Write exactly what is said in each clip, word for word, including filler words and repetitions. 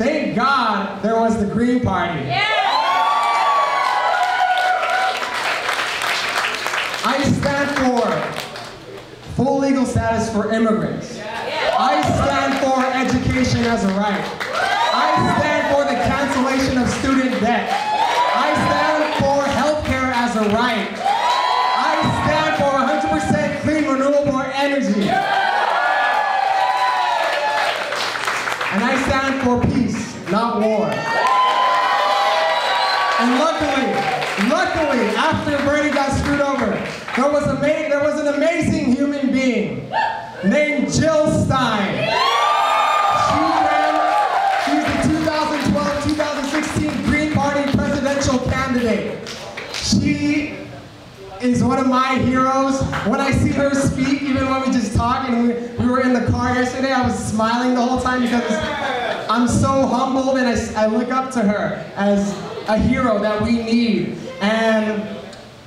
Thank God there was the Green Party. Yeah. I stand for full legal status for immigrants. I stand for education as a right. I stand for the cancellation of student debt. I stand for healthcare as a right. I stand for one hundred percent clean renewable energy. And I stand for peace, not war. And luckily, luckily, after Bernie got screwed over, there was, a there was an amazing human being named Jill Stein. She ran, she was the twenty twelve to twenty sixteen Green Party presidential candidate. She is one of my heroes. When I see her speak, even when we just talk, and we, we were in the car yesterday, I was smiling the whole time because I'm so humbled, and I, I look up to her as a hero that we need. And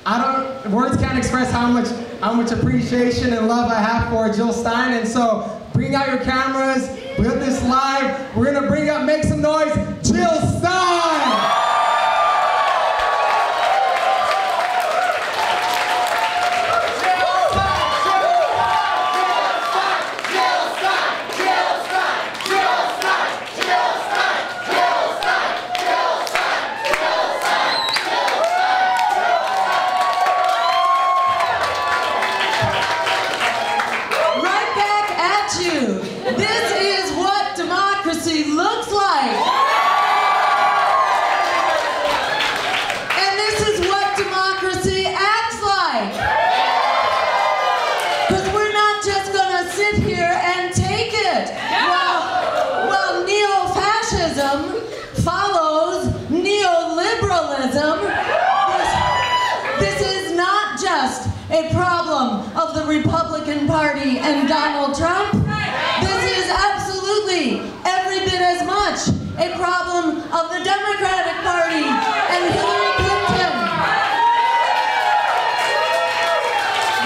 I don't, words can't express how much, how much appreciation and love I have for Jill Stein. And so, bring out your cameras, build this live. We're gonna bring up, make some noise, Jill Stein! A problem of the Republican Party and Donald Trump. This is absolutely every bit as much a problem of the Democratic Party and Hillary Clinton.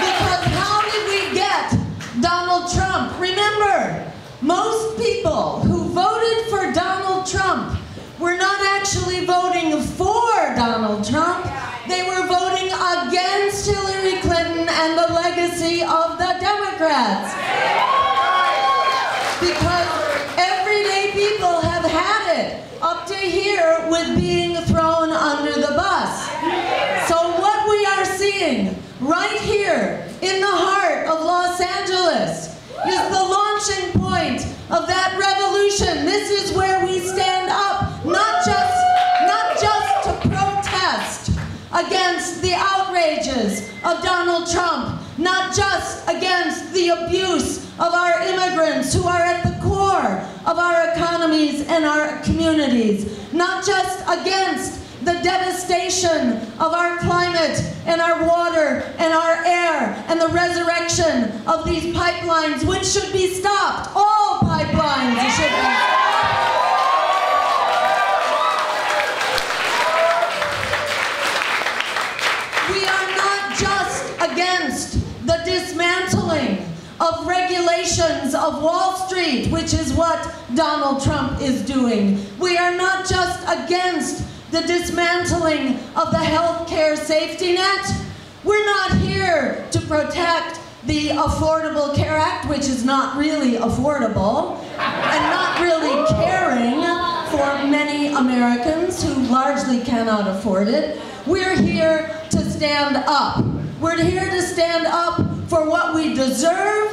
Because how did we get Donald Trump? Remember, most people who voted for Donald Trump were not actually voting for Donald Trump. They were voting against Hillary Clinton and the legacy of the Democrats. Because everyday people have had it up to here with being thrown under the bus. So what we are seeing right here in the heart of Los Angeles is the launching point of that revolution. This is where we stand up, not just, not just to protest against the outrages of Donald Trump, not just against the abuse of our immigrants who are at the core of our economies and our communities, not just against the devastation of our climate and our water and our air and the resurrection of these pipelines, which should be stopped. All pipelines should be stopped. Against the dismantling of regulations of Wall Street, which is what Donald Trump is doing. We are not just against the dismantling of the healthcare safety net. We're not here to protect the Affordable Care Act, which is not really affordable and not really caring for many Americans who largely cannot afford it. We're here to stand up. We're here to stand up for what we deserve,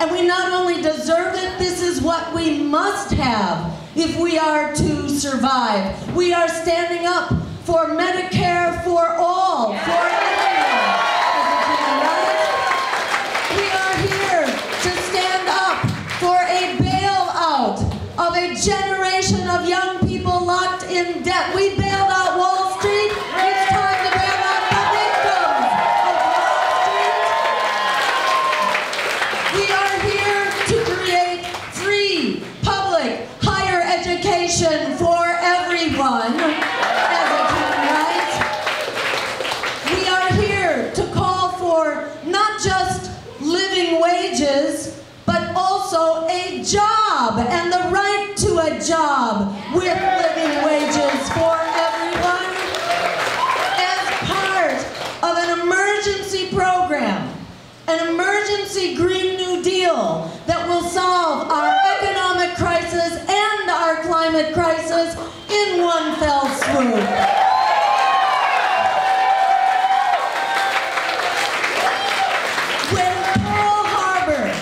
and we not only deserve it, this is what we must have if we are to survive. We are standing up for Medicare for all, for everyone. We are here to stand up for a bailout of a generation of young people locked in debt. We bailed out Wall Street. It's time to bail out the victims of Wall Street. We are here to create free, public, higher education for everyone as a human right. We are here to call for not just living wages, but also a job and the right to a job. We climate crisis in one fell swoop. When Pearl Harbor,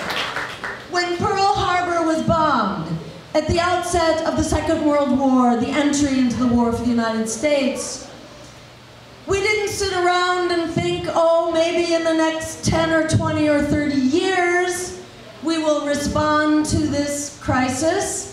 when Pearl Harbor was bombed, at the outset of the Second World War, the entry into the war for the United States, we didn't sit around and think, oh, maybe in the next ten or twenty or thirty years, we will respond to this crisis.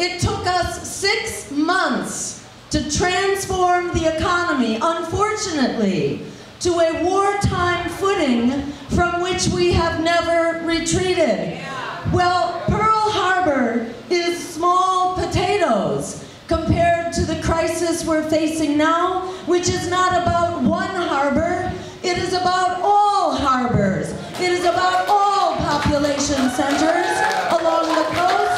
It took us six months to transform the economy, unfortunately, to a wartime footing from which we have never retreated. Yeah. Well, Pearl Harbor is small potatoes compared to the crisis we're facing now, which is not about one harbor, it is about all harbors. It is about all population centers along the coast.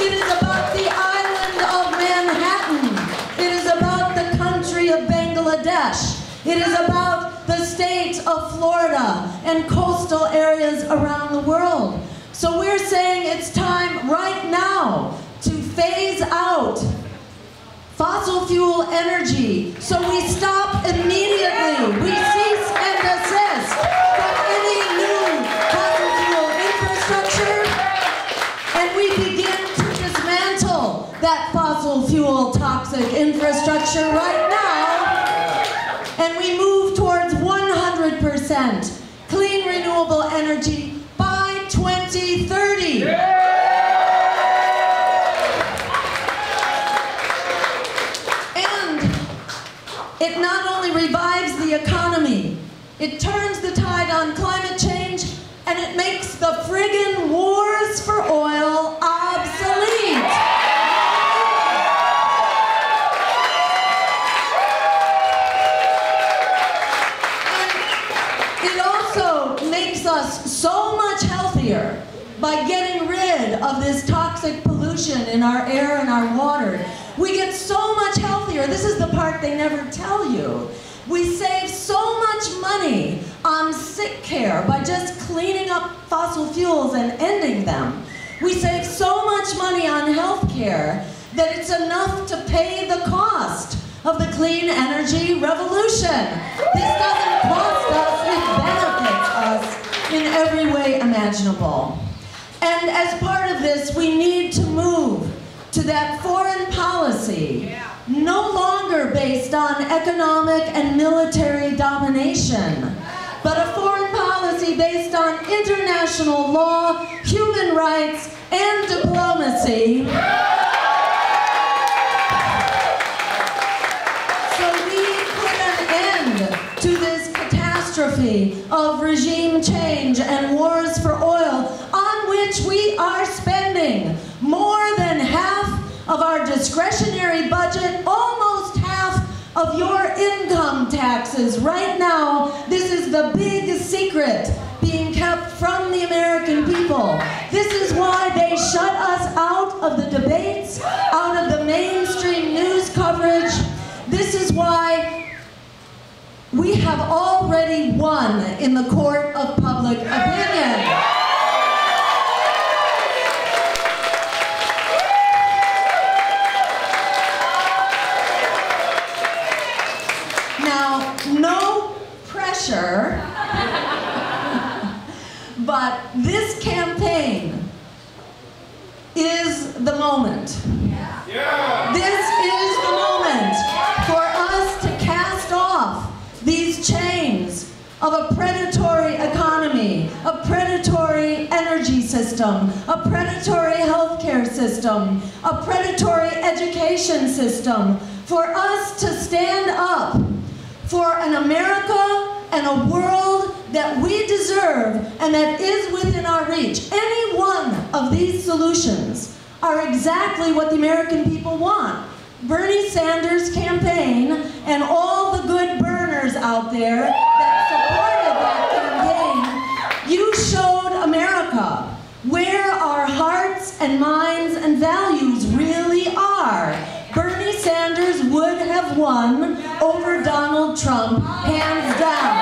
It is about the island of Manhattan. It is about the country of Bangladesh. It is about the state of Florida and coastal areas around the world. So we're saying it's time right now to phase out fossil fuel energy. So we stop immediately. We cease and desist from any new fossil fuel infrastructure, and we begin to dismantle that fossil fuel toxic infrastructure right now, and we move towards one hundred percent clean renewable energy by twenty thirty. Yeah. It not only revives the economy, it turns the tide on climate change, and it makes the friggin' wars for oil obsolete. And it also makes us so much healthier by getting rid of this toxic pollution in our air and our water. We get so much healthier. This is the part they never tell you. We save so much money on sick care by just cleaning up fossil fuels and ending them. We save so much money on health care that it's enough to pay the cost of the clean energy revolution. This doesn't cost us, it benefits us in every way imaginable. And as part of this, we need to move to that foreign policy, yeah, no longer based on economic and military domination, but a foreign policy based on international law, human rights, and diplomacy. Yeah. So we put an end to this catastrophe of regime change and wars for oil, on which we are spending more than half of our discretionary budget, almost half of your income taxes right now. This is the big secret being kept from the American people. This is why they shut us out of the debates, out of the mainstream news coverage. This is why we have already won in the court of public opinion. No pressure, but this campaign is the moment. Yeah. Yeah. This is the moment for us to cast off these chains of a predatory economy, a predatory energy system, a predatory healthcare system, a predatory education system, for us to stand up for an America and a world that we deserve and that is within our reach. Any one of these solutions are exactly what the American people want. Bernie Sanders' campaign and all the good burners out there that supported that campaign, you showed America where our hearts and minds and values really are. Bernie Sanders would have won over Donald Trump, hands down.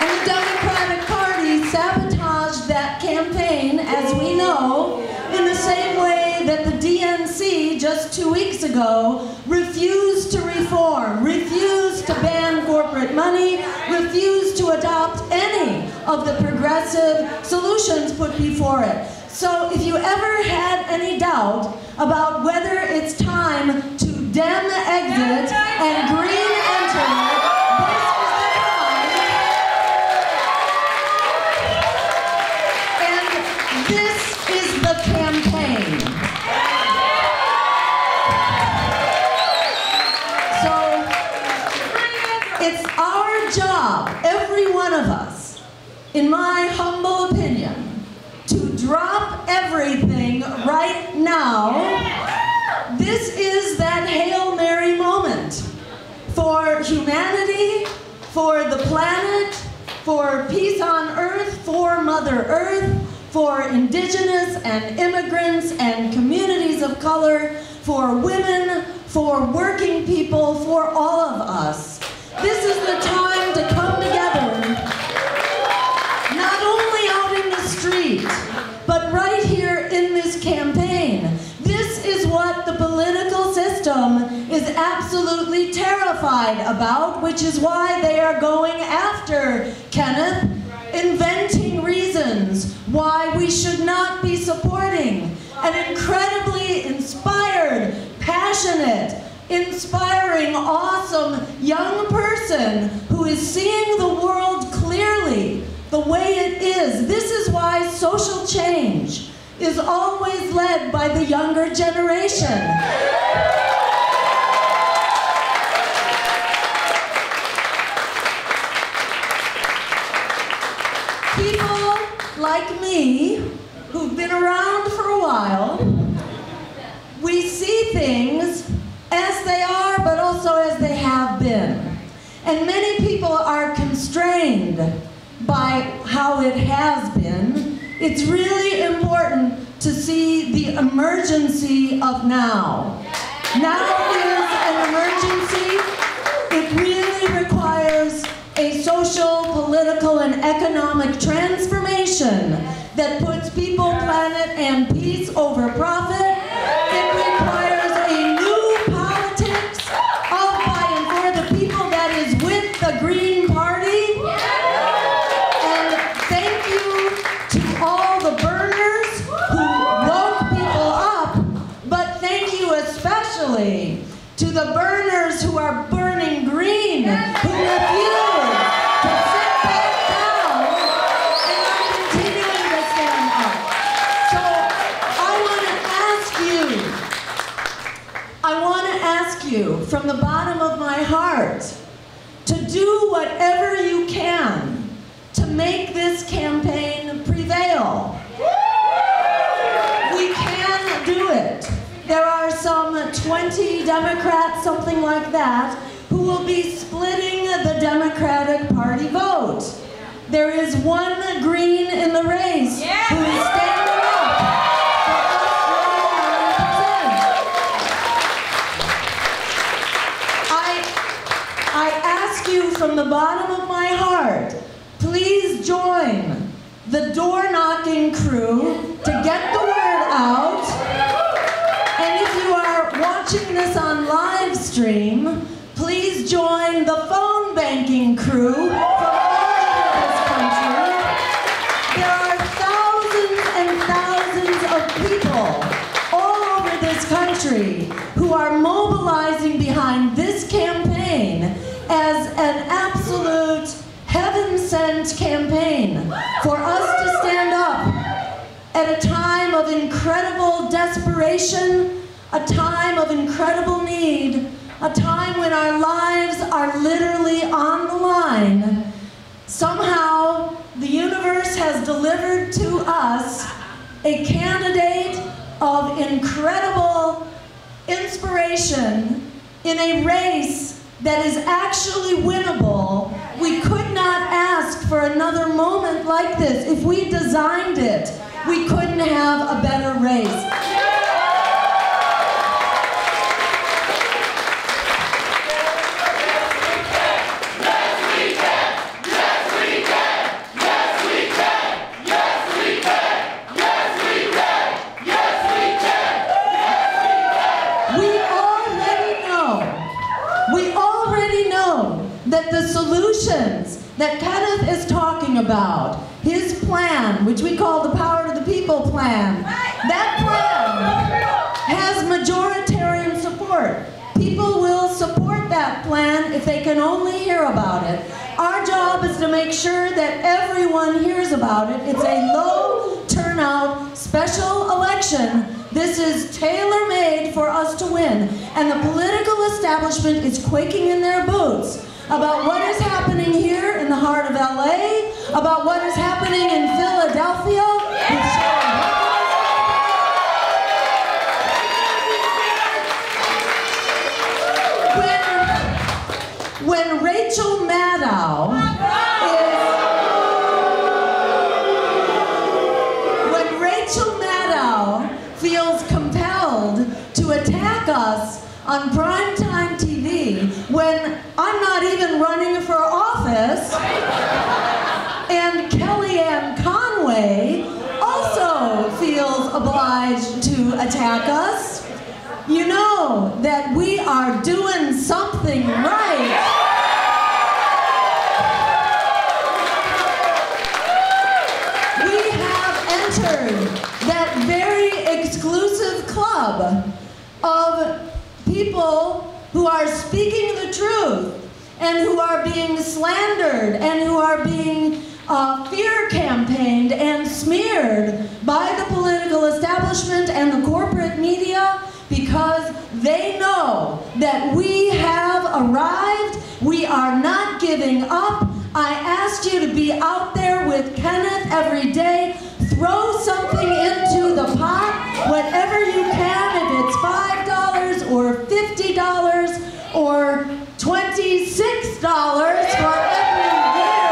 And the Democratic Party sabotaged that campaign, as we know. no, in the same way that the D N C just two weeks ago refused to reform, refused to ban corporate money, refused to adopt any of the progressive solutions put before it. So if you ever had any doubt about whether it's time to Dem exit and Green enter, in my humble opinion, to drop everything right now. This is that Hail Mary moment for humanity, for the planet, for peace on earth, for Mother Earth, for indigenous and immigrants and communities of color, for women, for working people, for all of us. This is the time to come together. But right here in this campaign, this is what the political system is absolutely terrified about, which is why they are going after Kenneth, inventing reasons why we should not be supporting an incredibly inspired, passionate, inspiring, awesome young person who is seeing the world clearly the way it is. This is why social change is always led by the younger generation. People like me, who've been around for a while, we see things as they are, but also as they have been. And many people are constrained by how it has been. It's really important to see the emergency of now. Now is an emergency. It really requires a social, political, and economic transformation that puts people, planet, and peace over profit. It requires a new politics of, by, and for the people that is with the Green Party. To the burners who are burning green, who refuse to sit back down and are continuing to stand up. So I want to ask you, I want to ask you from the bottom of my heart to do whatever you can to make this campaign prevail. We can do it. There are some twenty Democrats, something like that, who will be splitting the Democratic Party vote. Yeah. There is one Green in the race, yeah, who is standing up for us. I, I ask you from the bottom of my heart, please join the door-knocking crew to get the word out. And if you are watching this on live stream, please join the phone banking crew from all over this country. There are thousands and thousands of people all over this country who are mobilizing behind this campaign as an absolute heaven-sent campaign for us to stand up at a time of incredible desperation, a time of incredible need, a time when our lives are literally on the line. Somehow, the universe has delivered to us a candidate of incredible inspiration in a race that is actually winnable. We could not ask for another moment like this. If we designed it, we couldn't have a better race. Yes, we can! Yes, we can! Yes, we can! Yes, we can! Yes, we can! Yes, we can! that Kenneth is talking about, his plan, which we call the Power to the People plan, that plan has majoritarian support. People will support that plan if they can only hear about it. Our job is to make sure that everyone hears about it. It's a low turnout special election. This is tailor-made for us to win. And the political establishment is quaking in their boots about what is happening here in the heart of L A, about what is happening in Philadelphia. Yeah. When, when Rachel Maddow is, when Rachel Maddow feels compelled to attack us on primetime T V, when I'm not even running for office, and Kellyanne Conway also feels obliged to attack us, you know that we are doing something right. We have entered that very exclusive club of people who are speaking the truth, and who are being slandered, and who are being uh, fear campaigned and smeared by the political establishment and the corporate media, because they know that we have arrived. We are not giving up. I ask you to be out there with Kenneth every day. Throw something into the pot, whatever you can, if it's five dollars or fifty dollars or twenty-six dollars for every year.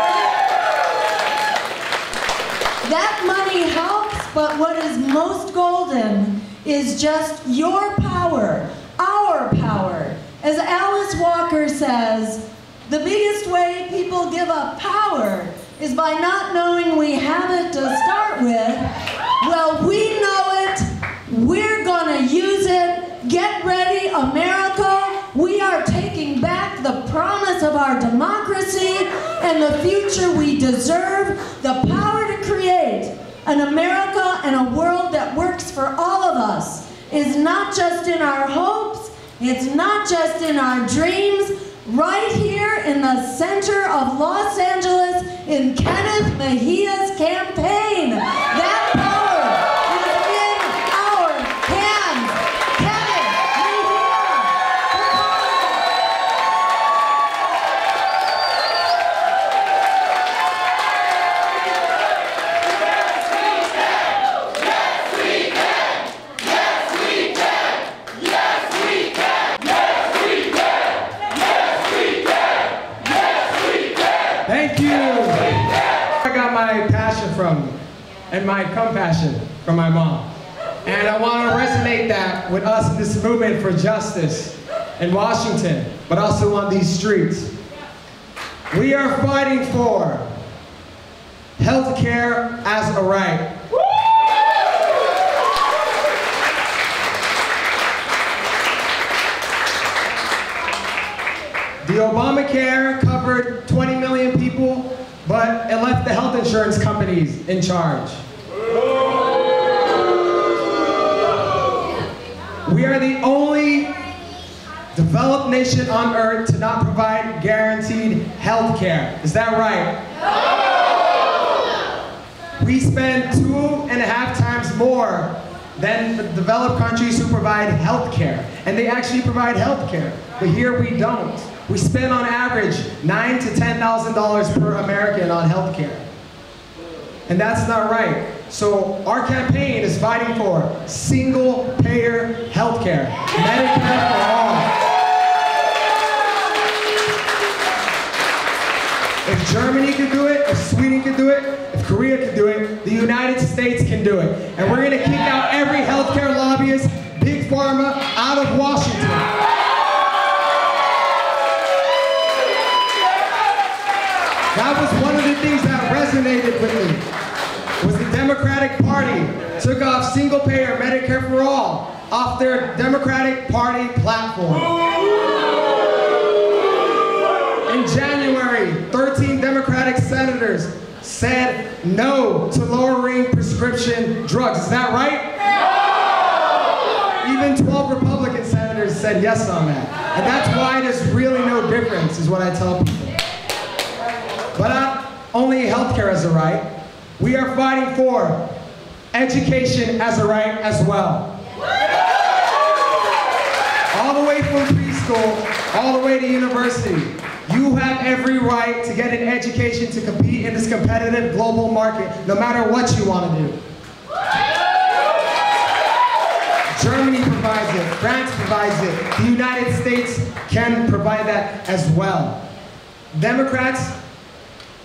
That money helps, but what is most golden is just your power, our power. As Alice Walker says, the biggest way people give up power is by not knowing we have it to start with. Well, we know it. We're gonna use it. Get ready, America. We are taking back the promise of our democracy and the future we deserve, the power to create an America and a world that works for all of us. It's not just in our hopes, it's not just in our dreams. Right here in the center of Los Angeles, in Kenneth Mejia's campaign. That power is in our hands. Kenneth Mejia. Yes, we can. Yes, we can. Yes, we can. Yes, we can. Yes, we can. Yes, we can. Thank you. I got my passion from, and my compassion from my mom. And I want to resonate that with us in this movement for justice in Washington, but also on these streets. We are fighting for health care as a right. The Obamacare covered twenty million people, but it left the health insurance companies in charge. We are the only developed nation on earth to not provide guaranteed health care. Is that right? We spend two and a half times more than the developed countries who provide health care. And they actually provide health care, but here we don't. We spend on average nine to ten thousand dollars per American on healthcare, and that's not right. So our campaign is fighting for single-payer healthcare, Medicare for all. If Germany could do it, if Sweden could do it, if Korea could do it, the United States can do it, and we're going to kick out every healthcare lobbyist, big pharma, out of Washington. That was one of the things that resonated with me, was the Democratic Party took off single-payer Medicare for All off their Democratic Party platform. In January, thirteen Democratic said no to lowering prescription drugs. Is that right? No! Even twelve Republican senators said yes on that. And that's why there's really no difference, is what I tell people. But not only healthcare as a right, we are fighting for education as a right as well. All the way from preschool, all the way to university. You have every right to get an education to compete in this competitive global market, no matter what you want to do. Germany provides it, France provides it, the United States can provide that as well. Democrats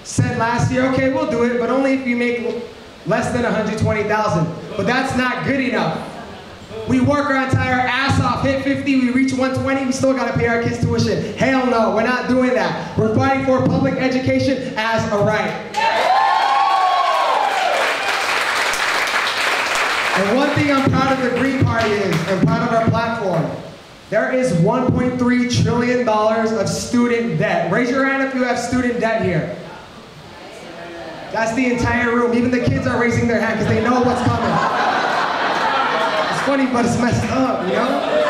said last year, okay, we'll do it, but only if you make less than one hundred twenty thousand dollars. But that's not good enough. We work our entire ass off, hit fifty, we reach one twenty, we still gotta pay our kids tuition. Hell no, we're not doing that. We're fighting for public education as a right. And one thing I'm proud of the Green Party is, and proud of our platform, there is one point three trillion dollars of student debt. Raise your hand if you have student debt here. That's the entire room. Even the kids are raising their hand because they know what's coming. It's funny, but it's messed up, you know?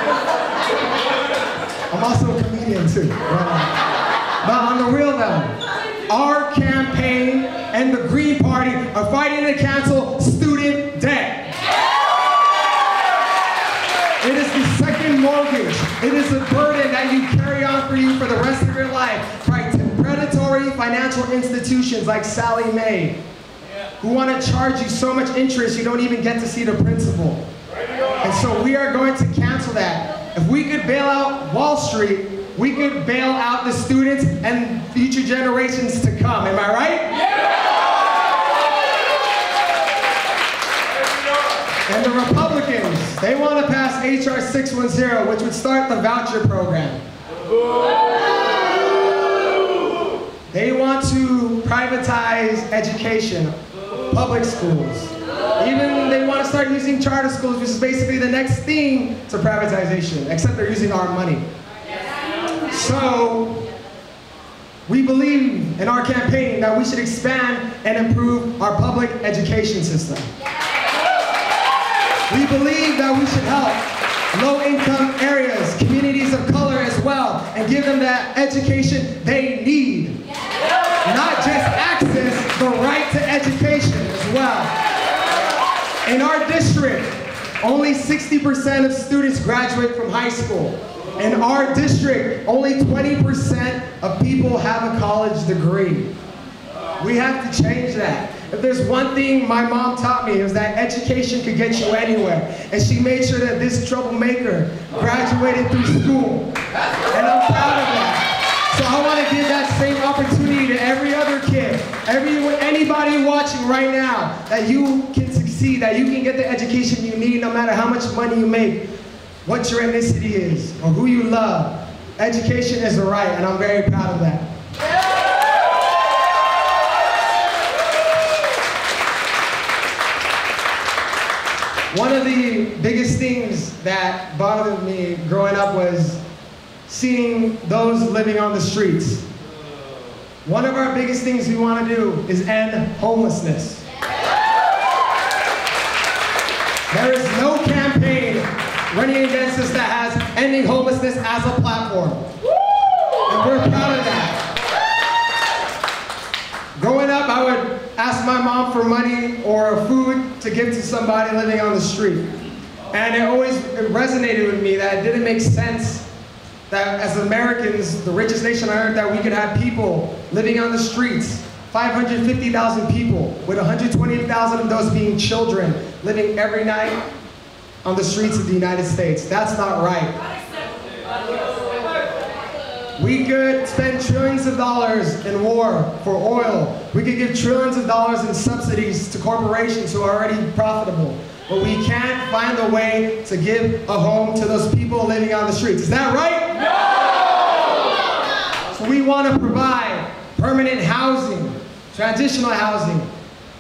I'm also a comedian, too. Right? But on the real though, our campaign and the Green Party are fighting to cancel student debt. It is the second mortgage. It is a burden that you carry on for you for the rest of your life. Right? Predatory financial institutions like Sally Mae, who want to charge you so much interest you don't even get to see the principal. And so we are going to cancel that. If we could bail out Wall Street, we could bail out the students and future generations to come. Am I right? Yeah! And the Republicans, they want to pass H R six ten, which would start the voucher program. Ooh. They want to privatize education, public schools. Even they want to start using charter schools, which is basically the next thing to privatization, except they're using our money. So, we believe in our campaign that we should expand and improve our public education system. We believe that we should help low-income areas, communities of color as well, and give them that education they need. Not just access, the right to education as well. In our district, only sixty percent of students graduate from high school. In our district, only twenty percent of people have a college degree. We have to change that. If there's one thing my mom taught me, it was that education could get you anywhere. And she made sure that this troublemaker graduated through school. And I'm proud of that. So I want to give that same opportunity to every other kid, every, anybody watching right now, that you can see that you can get the education you need no matter how much money you make, what your ethnicity is, or who you love. Education is a right, and I'm very proud of that. One of the biggest things that bothered me growing up was seeing those living on the streets. One of our biggest things we want to do is end homelessness. There is no campaign running against us that has ending homelessness as a platform. And we're proud of that. Growing up, I would ask my mom for money or food to give to somebody living on the street. And it always it resonated with me that it didn't make sense that as Americans, the richest nation on earth, that we could have people living on the streets. five hundred fifty thousand people, with one hundred twenty thousand of those being children, living every night on the streets of the United States. That's not right. We could spend trillions of dollars in war for oil. We could give trillions of dollars in subsidies to corporations who are already profitable. But we can't find a way to give a home to those people living on the streets. Is that right? No! So we want to provide permanent housing, transitional housing,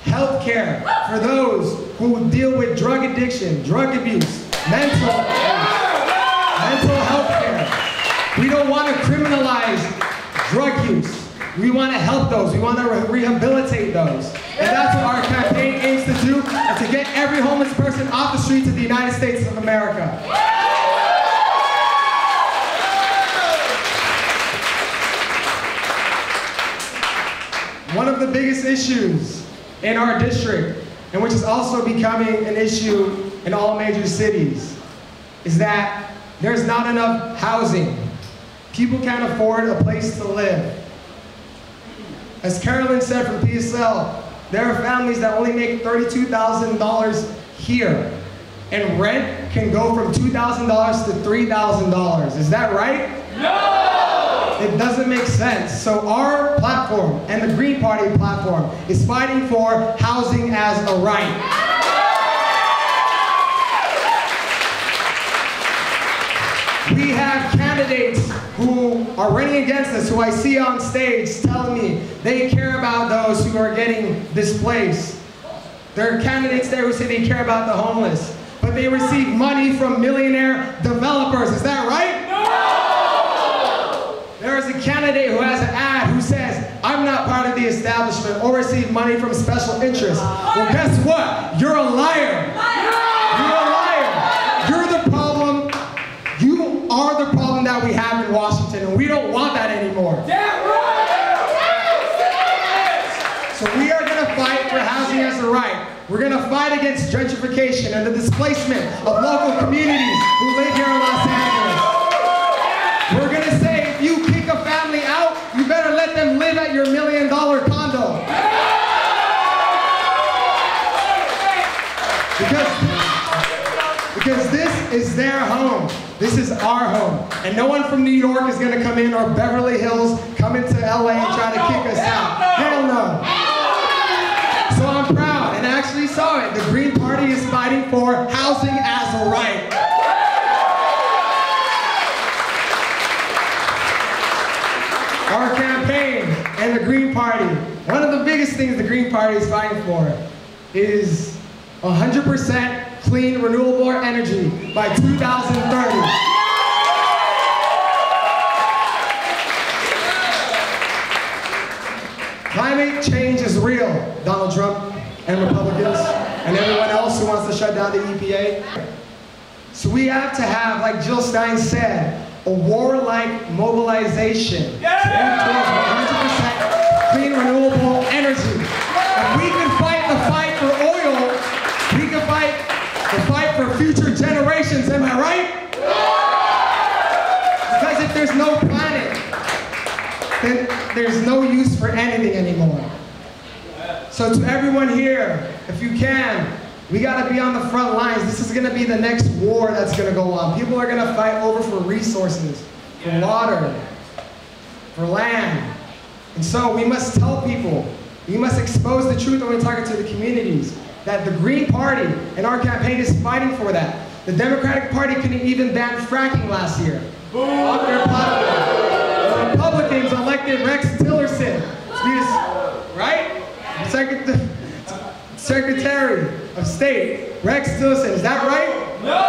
health care for those who deal with drug addiction, drug abuse, mental health, mental health care. We don't want to criminalize drug use. We want to help those. We want to re rehabilitate those. And that's what our campaign aims to do, and to get every homeless person off the streets of the United States of America. One of the biggest issues in our district, and which is also becoming an issue in all major cities, is that there's not enough housing. People can't afford a place to live. As Carolyn said from P S L, there are families that only make thirty-two thousand dollars here, and rent can go from two thousand dollars to three thousand dollars. Is that right? No! It doesn't make sense. So our platform and the Green Party platform is fighting for housing as a right. We have candidates who are running against us, who I see on stage telling me they care about those who are getting displaced. There are candidates there who say they care about the homeless, but they receive money from millionaire developers. Is that right? No! There is a candidate who has an ad who says, "I'm not part of the establishment or receive money from special interests." Well, guess what? You're a liar. Are the problem that we have in Washington, and we don't want that anymore. Yeah, right. So we are going to fight for housing as a right. We're going to fight against gentrification and the displacement of local communities who live here in Los Angeles. We're going to say, if you kick a family out, you better let them live at your million dollar condo. Because, because this is their home. This is our home, and no one from New York is going to come in, or Beverly Hills, come into L A and try to kick us out. Hell no. So I'm proud, and I actually saw it. The Green Party is fighting for housing as a right. Our campaign and the Green Party, one of the biggest things the Green Party is fighting for is one hundred percent clean, renewable energy by two thousand thirty. Climate change is real, Donald Trump and Republicans and everyone else who wants to shut down the E P A. So we have to have, like Jill Stein said, a war-like mobilization yeah! to move towards one hundred percent clean, renewable energy. If we can fight the fight for oil, we can fight the fight for future generations, am I right? Yeah! Because if there's no planet, then there's no use for anything anymore. So to everyone here, if you can, we gotta be on the front lines. This is gonna be the next war that's gonna go on. People are gonna fight over for resources, for water, for land. And so we must tell people, we must expose the truth when we talk to the communities, that the Green Party and our campaign is fighting for that. The Democratic Party couldn't even ban fracking last year. Off their platform. The Republicans elected Rex Tillerson to be the, right? Secret Secretary of State, Rex Tillerson, is that right? No!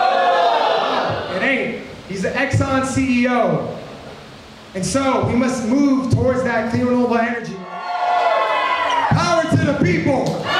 It ain't. He's the Exxon C E O. And so we must move towards that clean, renewable energy. Power to the people!